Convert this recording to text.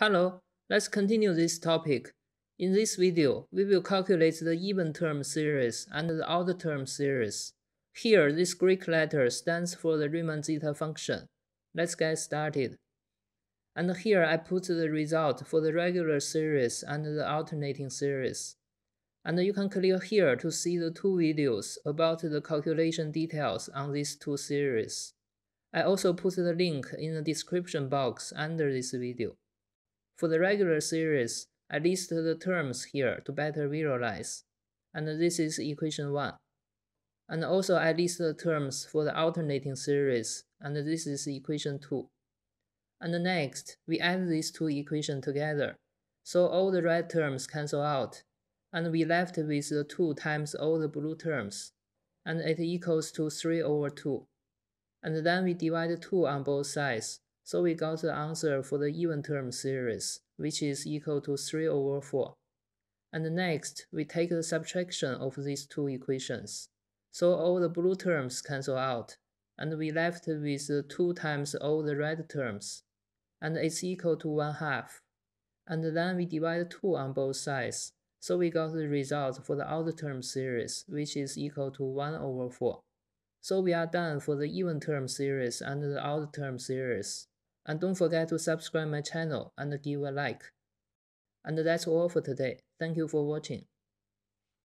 Hello, let's continue this topic. In this video, we will calculate the even term series and the odd term series. Here, this Greek letter stands for the Riemann zeta function. Let's get started. And here I put the result for the regular series and the alternating series. And you can click here to see the two videos about the calculation details on these two series. I also put the link in the description box under this video. For the regular series, I list the terms here to better visualize, and this is equation 1. And also I list the terms for the alternating series, and this is equation 2. And next, we add these two equations together, so all the red terms cancel out, and we left with the 2 times all the blue terms, and it equals to 3 over 2. And then we divide 2 on both sides. So we got the answer for the even term series, which is equal to 3 over 4. And next, we take the subtraction of these two equations. So all the blue terms cancel out, and we left with the 2 times all the red terms, and it's equal to 1/2. And then we divide 2 on both sides, so we got the result for the odd term series, which is equal to 1 over 4. So we are done for the even term series and the odd term series. And don't forget to subscribe my channel and give a like. And that's all for today. Thank you for watching.